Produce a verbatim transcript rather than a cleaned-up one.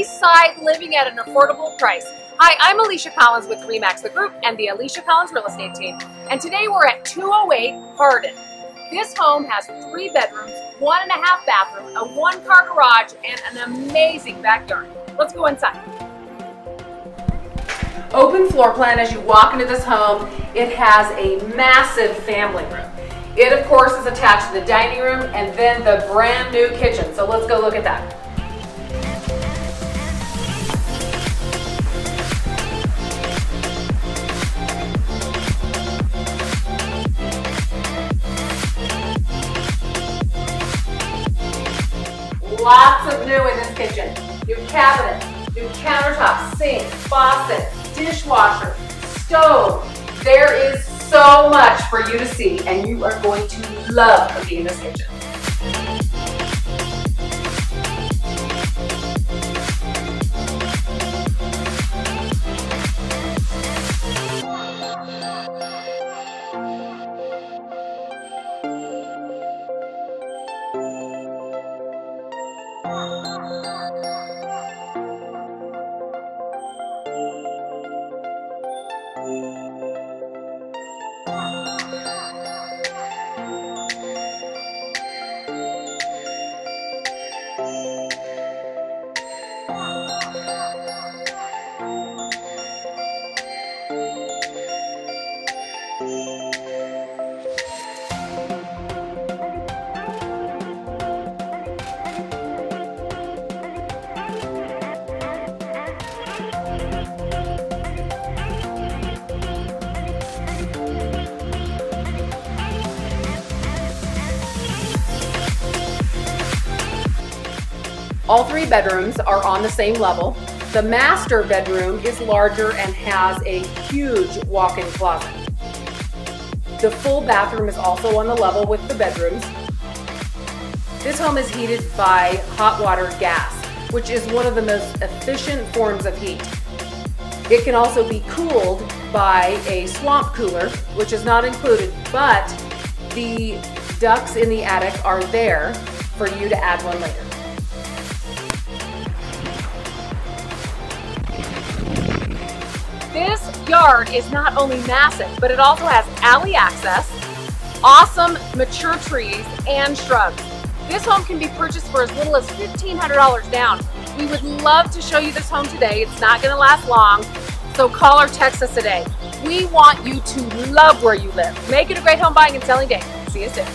East Side, living at an affordable price. Hi, I'm Alisha Collins with RE/MAX The Group and the Alisha Collins Real Estate Team. And today we're at two oh eight Harden. This home has three bedrooms, one and a half bathroom, a one-car garage, and an amazing backyard. Let's go inside. Open floor plan as you walk into this home. It has a massive family room. It, of course, is attached to the dining room and then the brand new kitchen. So let's go look at that. Lots of new in this kitchen. New cabinets, new countertops, sink, faucet, dishwasher, stove. There is so much for you to see, and you are going to love cooking in this kitchen. All three bedrooms are on the same level. The master bedroom is larger and has a huge walk-in closet. The full bathroom is also on the level with the bedrooms. This home is heated by hot water gas, which is one of the most efficient forms of heat. It can also be cooled by a swamp cooler, which is not included, but the ducts in the attic are there for you to add one later. This yard is not only massive, but it also has alley access, awesome mature trees, and shrubs. This home can be purchased for as little as fifteen hundred dollars down. We would love to show you this home today. It's not going to last long, so call or text us today. We want you to love where you live. Make it a great home buying and selling day. See you soon.